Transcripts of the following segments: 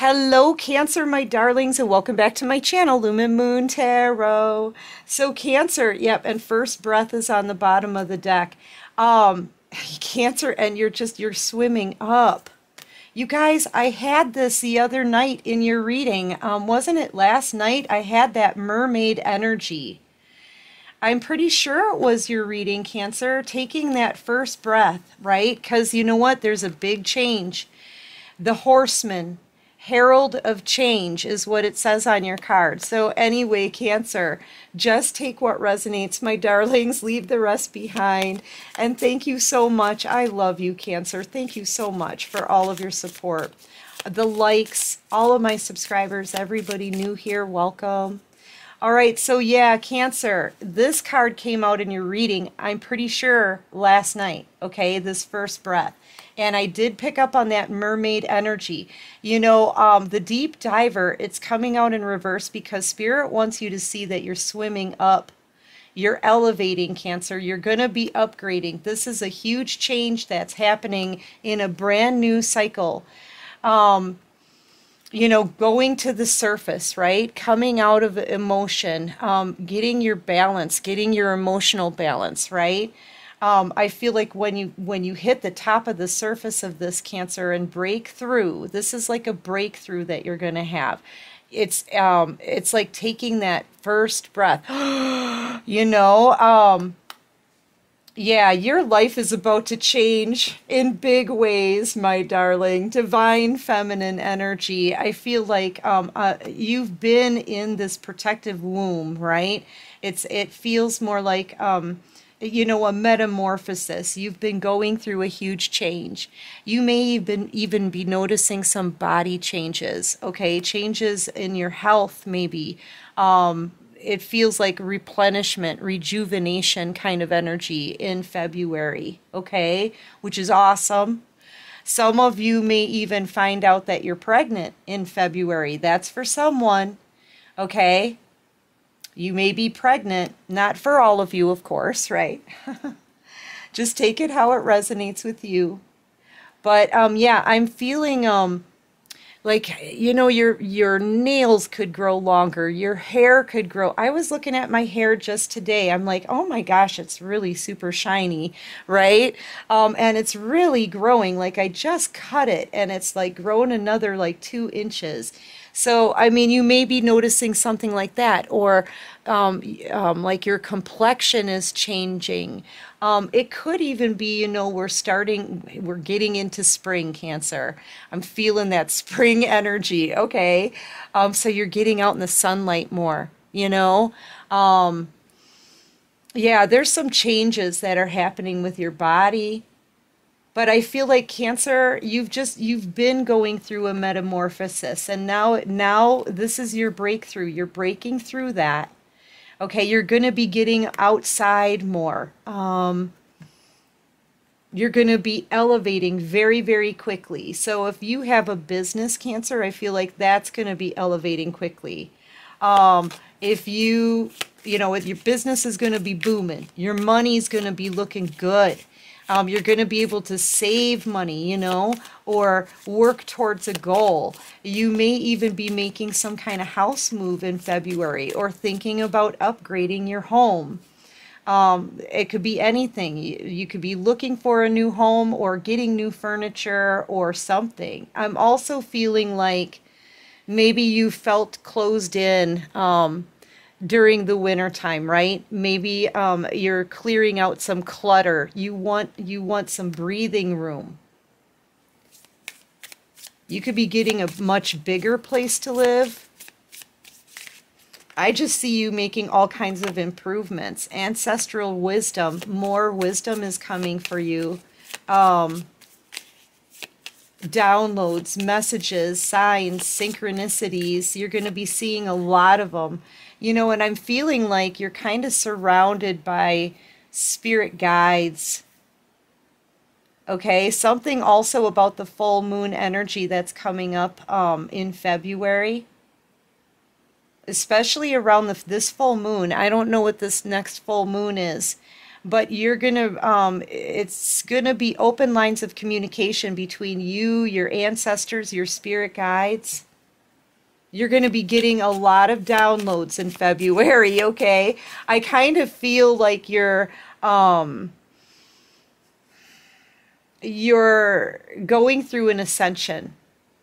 Hello Cancer, my darlings, and welcome back to my channel, Lumen Moon Tarot. So Cancer, yep, and first breath is on the bottom of the deck. Cancer, and you're swimming up. You guys, I had this the other night in your reading. Wasn't it last night? I had that mermaid energy. I'm pretty sure it was your reading, Cancer, taking that first breath, right? Because you know what? There's a big change. The horseman. Herald of change is what it says on your card. So anyway, Cancer, just take what resonates, my darlings. Leave the rest behind. And thank you so much. I love you, Cancer. Thank you so much for all of your support. The likes, all of my subscribers, everybody new here, welcome. All right, so yeah, Cancer, this card came out in your reading, I'm pretty sure, last night, okay, this first breath. And I did pick up on that mermaid energy. You know, the deep diver, it's coming out in reverse because Spirit wants you to see that you're swimming up. You're elevating, Cancer. You're going to be upgrading. This is a huge change that's happening in a brand new cycle. You know, going to the surface, right? Coming out of emotion, getting your balance, getting your emotional balance, right? I feel like when you hit the top of the surface of this, Cancer, and break through, this is like a breakthrough that you're going to have. It's like taking that first breath, you know, yeah, your life is about to change in big ways, my darling. Divine feminine energy. I feel like you've been in this protective womb, right? It feels more like, you know, a metamorphosis. You've been going through a huge change. You may even be noticing some body changes, okay? Changes in your health, maybe. It feels like replenishment, rejuvenation kind of energy in February, okay? Which is awesome. Some of you may even find out that you're pregnant in February. That's for someone, okay? You may be pregnant, not for all of you, of course, right? Just take it how it resonates with you. But yeah, I'm feeling like, you know, your nails could grow longer, your hair could grow. I was looking at my hair just today. I'm like, oh my gosh, it's really super shiny, right? And it's really growing. Like I just cut it and it's like grown another like 2 inches. So, I mean, you may be noticing something like that, or like your complexion is changing. It could even be, you know, we're getting into spring, Cancer. I'm feeling that spring energy, okay? So you're getting out in the sunlight more, you know? Yeah, there's some changes that are happening with your body. But I feel like, Cancer, you've been going through a metamorphosis, and now this is your breakthrough. You're breaking through that. Okay, you're going to be getting outside more. You're going to be elevating very, very quickly. So if you have a business, Cancer, I feel like that's going to be elevating quickly. If you know, if your business is going to be booming, your money's going to be looking good. You're going to be able to save money, you know, or work towards a goal. You may even be making some kind of house move in February, or thinking about upgrading your home. It could be anything. You could be looking for a new home or getting new furniture or something. I'm also feeling like maybe you felt closed in during the winter time, right? Maybe you're clearing out some clutter. You want some breathing room. You could be getting a much bigger place to live. I just see you making all kinds of improvements. Ancestral wisdom, more wisdom is coming for you. Downloads, messages, signs, synchronicities. You're going to be seeing a lot of them. You know, and I'm feeling like you're kind of surrounded by spirit guides. Okay, something also about the full moon energy that's coming up in February. Especially around this full moon. I don't know what this next full moon is. But you're going to, it's going to be open lines of communication between you, your ancestors, your spirit guides. You're going to be getting a lot of downloads in February, okay? I kind of feel like you're going through an ascension.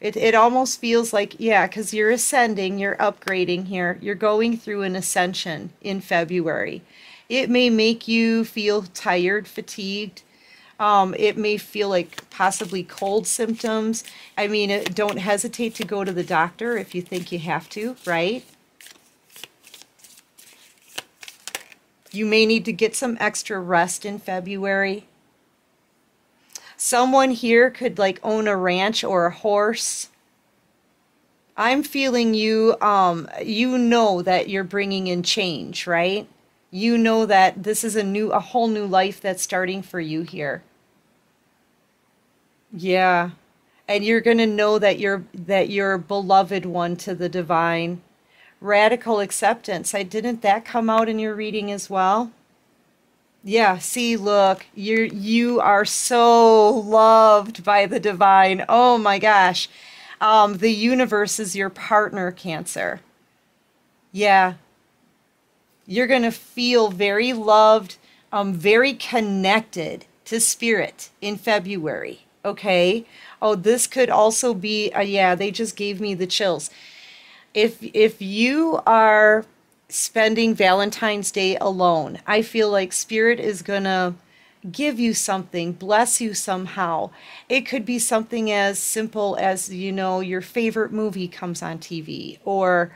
It almost feels like, yeah, because you're ascending, you're upgrading here. You're going through an ascension in February. It may make you feel tired, fatigued. It may feel like possibly cold symptoms. I mean, don't hesitate to go to the doctor if you think you have to, right? You may need to get some extra rest in February. Someone here could like own a ranch or a horse. I'm feeling you, you know that you're bringing in change, right? You know that this is a whole new life that's starting for you here. Yeah. And you're going to know that you're beloved one to the divine. Radical acceptance. Didn't that come out in your reading as well? Yeah, see, look, you are so loved by the divine. Oh my gosh. The universe is your partner, Cancer. Yeah. You're going to feel very loved, very connected to spirit in February, okay? Oh, this could also be, yeah, they just gave me the chills. If you are spending Valentine's Day alone, I feel like spirit is gonna give you something, bless you somehow. It could be something as simple as, you know, your favorite movie comes on TV, or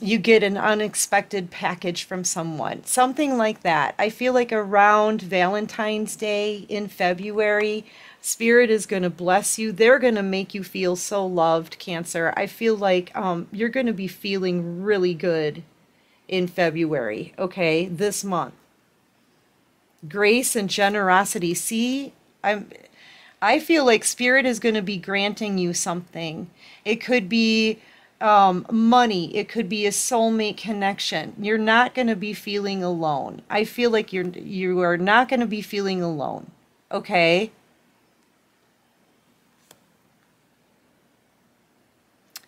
you get an unexpected package from someone, something like that. I feel like around Valentine's Day in February, Spirit is going to bless you. They're going to make you feel so loved, Cancer. I feel like you're going to be feeling really good in February, okay, this month. Grace and generosity. See, I feel like Spirit is going to be granting you something. It could be money. It could be a soulmate connection. You're not going to be feeling alone. I feel like you are not going to be feeling alone, okay?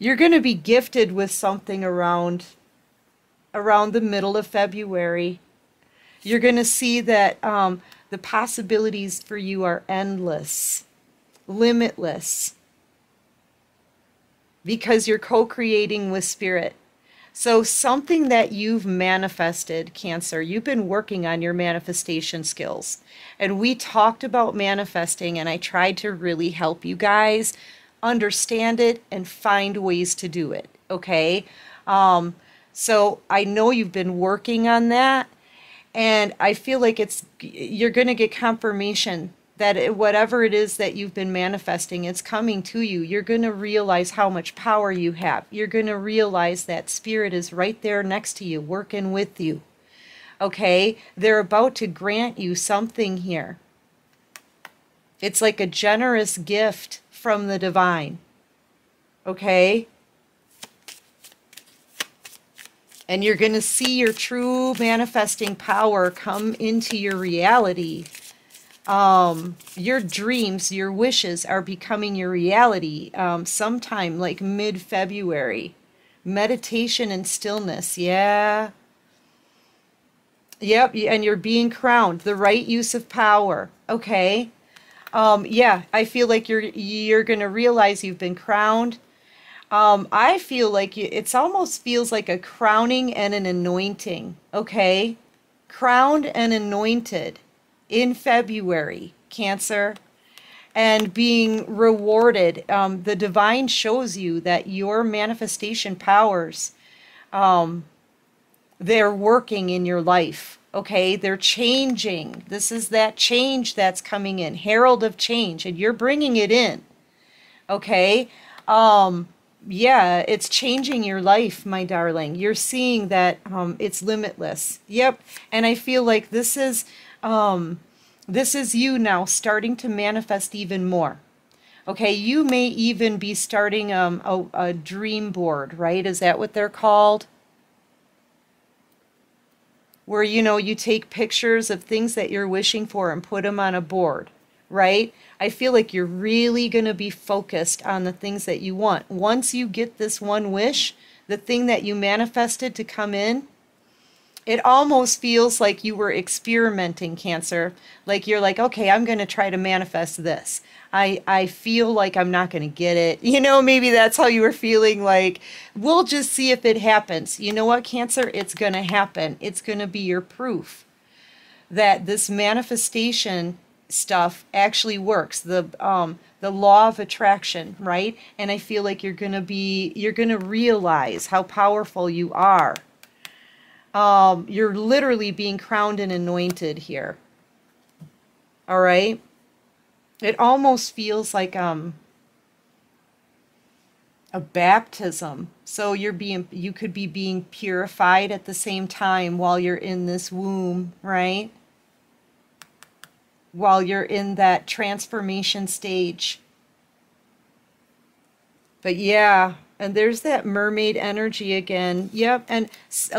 You're going to be gifted with something around the middle of February. You're going to see that the possibilities for you are endless, limitless, because you're co-creating with spirit. So something that you've manifested, Cancer, you've been working on your manifestation skills. And we talked about manifesting, and I tried to really help you guys understand it and find ways to do it, okay? So I know you've been working on that, and I feel like you're going to get confirmation that whatever it is that you've been manifesting, it's coming to you. You're going to realize how much power you have. You're going to realize that spirit is right there next to you, working with you, okay? They're about to grant you something here. It's like a generous gift from the divine, okay? And you're going to see your true manifesting power come into your reality. Your dreams, your wishes are becoming your reality sometime like mid-February. Meditation and stillness, yeah. Yep, and you're being crowned. The right use of power, okay? Yeah, I feel like you're going to realize you've been crowned. I feel like it almost feels like a crowning and an anointing, okay? Crowned and anointed in February, Cancer, and being rewarded. The divine shows you that your manifestation powers, they're working in your life. Okay, they're changing. This is that change that's coming in. Herald of change, and you're bringing it in. Okay, yeah, it's changing your life, my darling. You're seeing that it's limitless. Yep, and I feel like this is you now starting to manifest even more. Okay, you may even be starting a dream board, right? Is that what they're called? Where, you know, you take pictures of things that you're wishing for and put them on a board, right? I feel like you're really going to be focused on the things that you want. Once you get this one wish, the thing that you manifested to come in, it almost feels like you were experimenting, Cancer. Like you're like, okay, I'm going to try to manifest this. I feel like I'm not going to get it. You know, maybe that's how you were feeling, like, we'll just see if it happens. You know what, Cancer? It's going to happen. It's going to be your proof that this manifestation stuff actually works, the law of attraction, right? And I feel like you're gonna realize how powerful you are. You're literally being crowned and anointed here. All right, it almost feels like a baptism. So you could be being purified at the same time while you're in this womb, right? While you're in that transformation stage. But yeah, and there's that mermaid energy again. Yep, and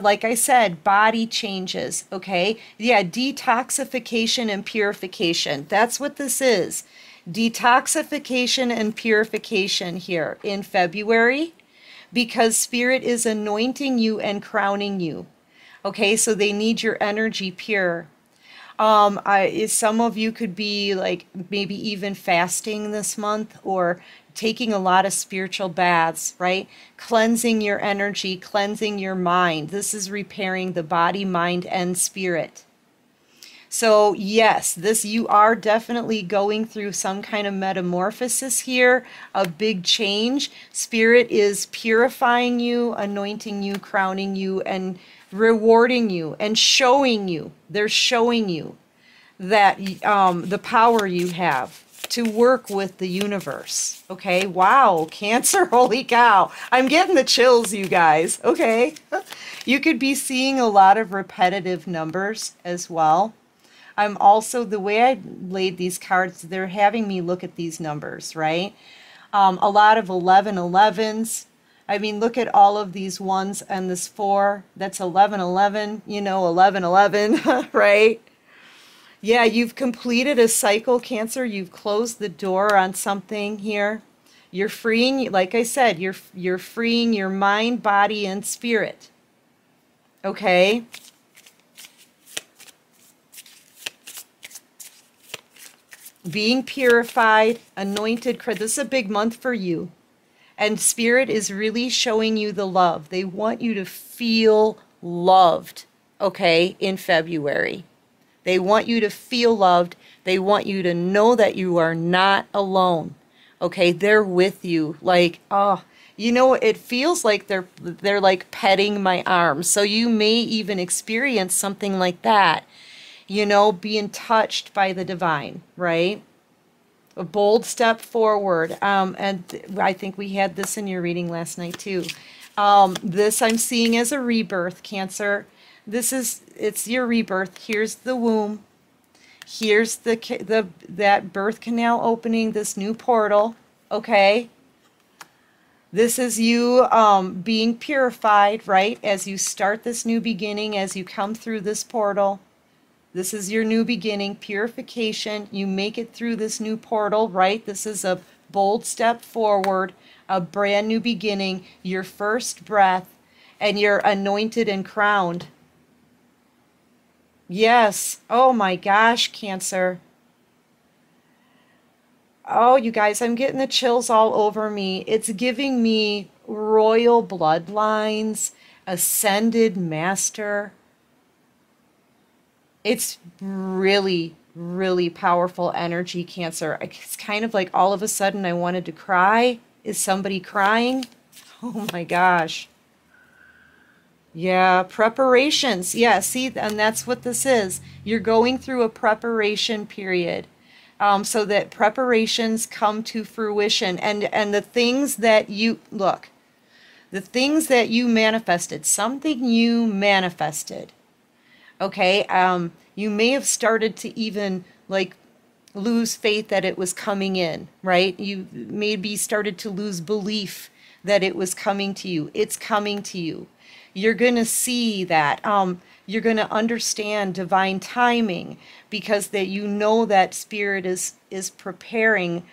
like I said, body changes, okay? Yeah, detoxification and purification. That's what this is. Detoxification and purification here in February, because Spirit is anointing you and crowning you, okay? So they need your energy pure. Some of you could be like maybe even fasting this month or taking a lot of spiritual baths, right? Cleansing your energy, cleansing your mind. This is repairing the body, mind, and spirit. So yes, you are definitely going through some kind of metamorphosis here, a big change. Spirit is purifying you, anointing you, crowning you, and rewarding you and showing you. They're showing you that the power you have to work with the universe. Okay, wow, Cancer, holy cow. I'm getting the chills, you guys, okay? You could be seeing a lot of repetitive numbers as well. I'm also, the way I laid these cards, they're having me look at these numbers, right? A lot of 1111s. I mean, look at all of these ones and this 4. That's 1111, you know, 1111, right? Yeah, you've completed a cycle, Cancer. You've closed the door on something here. You're freeing, like I said, you're freeing your mind, body, and spirit. Okay? Being purified, anointed. This is a big month for you. And Spirit is really showing you the love. They want you to feel loved, okay, in February. They want you to feel loved. They want you to know that you are not alone, okay? They're with you. Like, oh, you know, it feels like they're like petting my arm. So you may even experience something like that, you know, being touched by the divine, right? A bold step forward, and I think we had this in your reading last night too. This I'm seeing as a rebirth, Cancer. It's your rebirth. Here's the womb. Here's that birth canal opening, this new portal, okay? This is you being purified, right? As you start this new beginning, as you come through this portal. This is your new beginning, purification. You make it through this new portal, right? This is a bold step forward, a brand new beginning, your first breath, and you're anointed and crowned. Yes. Oh my gosh, Cancer. Oh, you guys, I'm getting the chills all over me. It's giving me royal bloodlines, ascended master. It's really, really powerful energy, Cancer. It's kind of like all of a sudden I wanted to cry. Is somebody crying? Oh my gosh. Yeah, preparations. Yeah, see, and that's what this is. You're going through a preparation period, so that preparations come to fruition. And the things that you, look, the things that you manifested, something you manifested. Okay, you may have started to even like lose faith that it was coming in, right? You maybe started to lose belief that it was coming to you. It's coming to you. You're going to see that. You're going to understand divine timing, because that you know that Spirit is preparing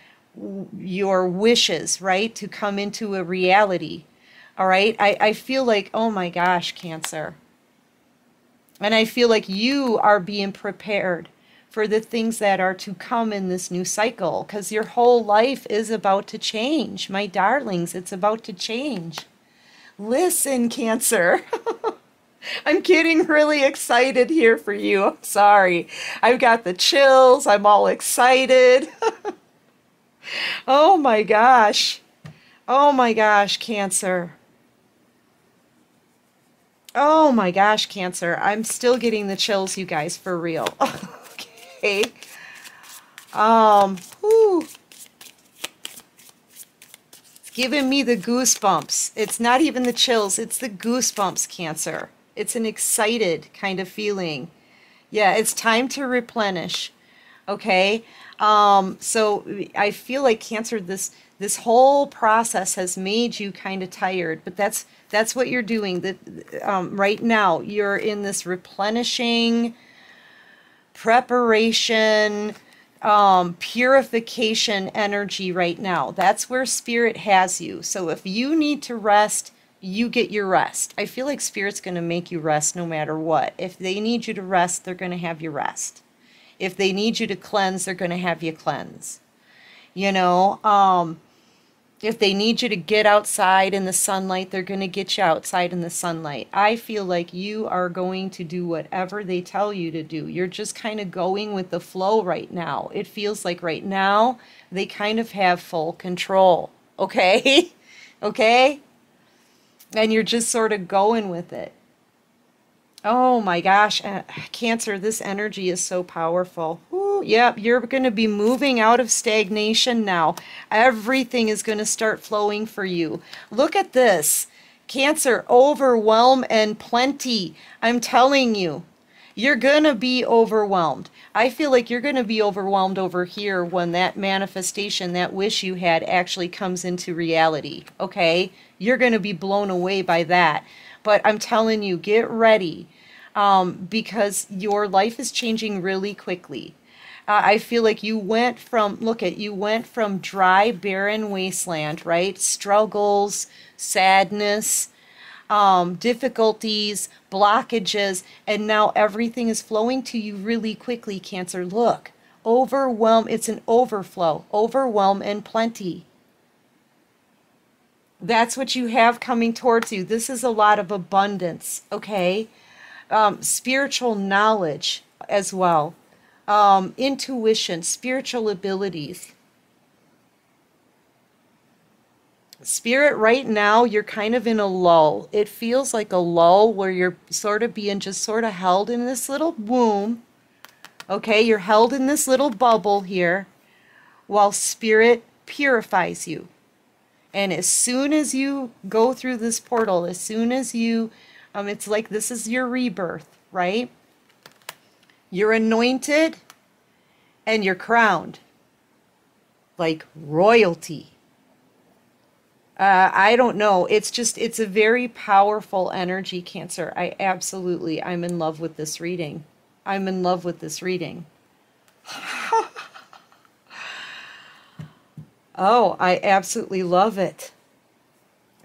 your wishes, right, to come into a reality. All right? I feel like, oh my gosh, Cancer. And I feel like you are being prepared for the things that are to come in this new cycle, because your whole life is about to change. My darlings, it's about to change. Listen, Cancer. I'm getting really excited here for you. I'm sorry. I've got the chills. I'm all excited. Oh my gosh. Oh my gosh, Cancer. Oh my gosh, Cancer. I'm still getting the chills, you guys, for real. Okay. Whew. It's giving me the goosebumps. It's not even the chills. It's the goosebumps, Cancer. It's an excited kind of feeling. Yeah, it's time to replenish. Okay? So I feel like, Cancer, this whole process has made you kind of tired, but that's what you're doing. Right now, you're in this replenishing, preparation, purification energy right now. That's where Spirit has you. So if you need to rest, you get your rest. I feel like Spirit's going to make you rest no matter what. If they need you to rest, they're going to have you rest. If they need you to cleanse, they're going to have you cleanse. You know, if they need you to get outside in the sunlight, they're going to get you outside in the sunlight. I feel like you are going to do whatever they tell you to do. You're just kind of going with the flow right now. It feels like right now they kind of have full control. Okay? Okay? And you're just sort of going with it. Oh my gosh, Cancer, this energy is so powerful. Ooh, yep, you're going to be moving out of stagnation now. Everything is going to start flowing for you. Look at this. Cancer, overwhelm and plenty. I'm telling you, you're going to be overwhelmed. I feel like you're going to be overwhelmed over here when that manifestation, that wish you had, actually comes into reality. Okay? You're going to be blown away by that. But I'm telling you, get ready. Because your life is changing really quickly. I feel like you went from, you went from dry, barren wasteland, right? Struggles, sadness, difficulties, blockages, and now everything is flowing to you really quickly, Cancer. Look, overwhelm, it's an overflow, overwhelm and plenty. That's what you have coming towards you. This is a lot of abundance, okay? Spiritual knowledge as well, intuition, spiritual abilities. Spirit, right now, you're kind of in a lull. It feels like a lull where you're sort of being just sort of held in this little womb, okay? You're held in this little bubble here while Spirit purifies you. And as soon as you go through this portal, as soon as you, it's like this is your rebirth, right? You're anointed and you're crowned like royalty. I don't know. It's just, it's a very powerful energy, Cancer. I'm in love with this reading. I'm in love with this reading. Oh, I absolutely love it.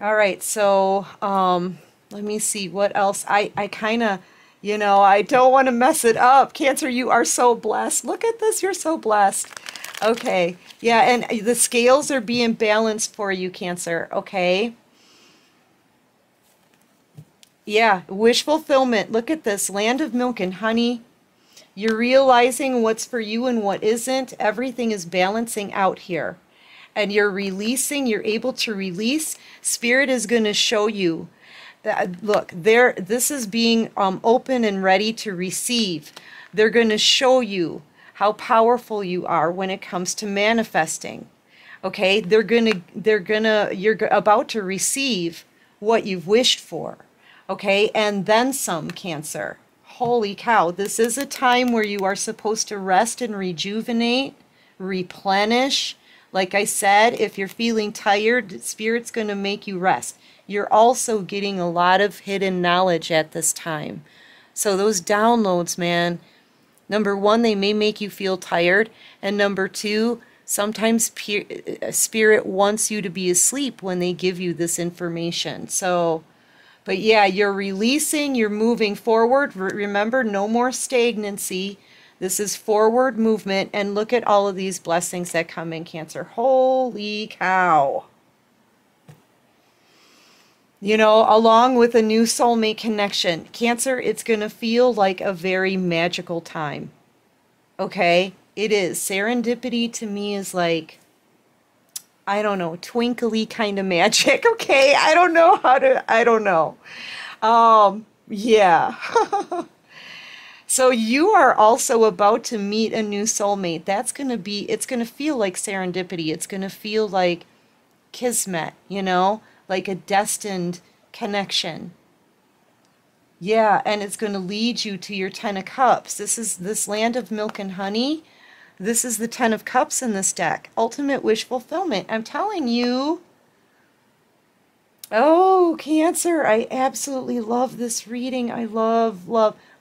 All right, so let me see what else. I kind of, you know, I don't want to mess it up. Cancer, you are so blessed. Look at this. You're so blessed. Okay, yeah, and the scales are being balanced for you, Cancer, okay? Yeah, wish fulfillment. Look at this, land of milk and honey. You're realizing what's for you and what isn't. Everything is balancing out here. And you're releasing, you're able to release. Spirit is going to show you that, look, this is being open and ready to receive. They're going to show you how powerful you are when it comes to manifesting. Okay? You're about to receive what you've wished for. Okay? And then some, Cancer. Holy cow. This is a time where you are supposed to rest and rejuvenate, replenish. Like I said, if you're feeling tired, Spirit's going to make you rest. You're also getting a lot of hidden knowledge at this time. So those downloads, man, number one, they may make you feel tired. And number two, sometimes Spirit wants you to be asleep when they give you this information. So, but yeah, you're releasing, you're moving forward. Remember, no more stagnancy. This is forward movement. And look at all of these blessings that come in, Cancer. Holy cow. You know, along with a new soulmate connection. Cancer, it's going to feel like a very magical time. Okay? It is. Serendipity to me is like, I don't know, twinkly kind of magic. Okay? I don't know how to, I don't know. Yeah. So you are also about to meet a new soulmate. That's going to be, it's going to feel like serendipity. It's going to feel like kismet, you know? Like a destined connection. Yeah, and it's going to lead you to your 10 of cups. This is this land of milk and honey. This is the 10 of cups in this deck. Ultimate wish fulfillment. I'm telling you. Oh, Cancer, I absolutely love this reading. I love.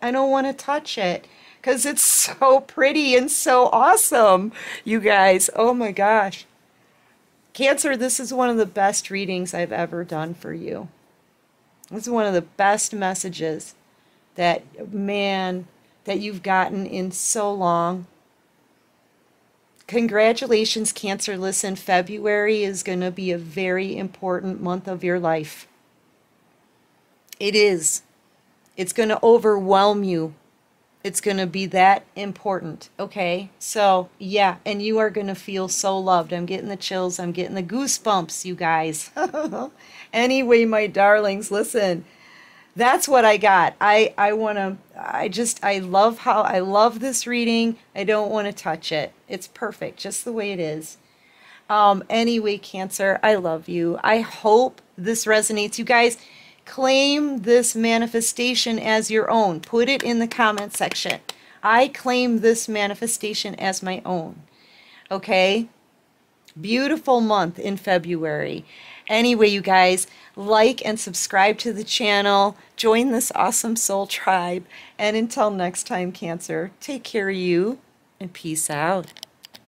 I don't want to touch it because it's so pretty and so awesome, you guys. Oh my gosh. Cancer, this is one of the best readings I've ever done for you. This is one of the best messages that, man, that you've gotten in so long. Congratulations, Cancer. Listen, February is going to be a very important month of your life. It is. It's going to overwhelm you. It's going to be that important, okay? So, yeah, and you are going to feel so loved. I'm getting the chills. I'm getting the goosebumps, you guys. Anyway, my darlings, listen, that's what I got. I love how, I love this reading. I don't want to touch it. It's perfect, just the way it is. Anyway, Cancer, I love you. I hope this resonates, you guys. Claim this manifestation as your own. Put it in the comment section. I claim this manifestation as my own. Okay? Beautiful month in February. Anyway, you guys, like and subscribe to the channel. Join this awesome soul tribe. And until next time, Cancer, take care of you and peace out.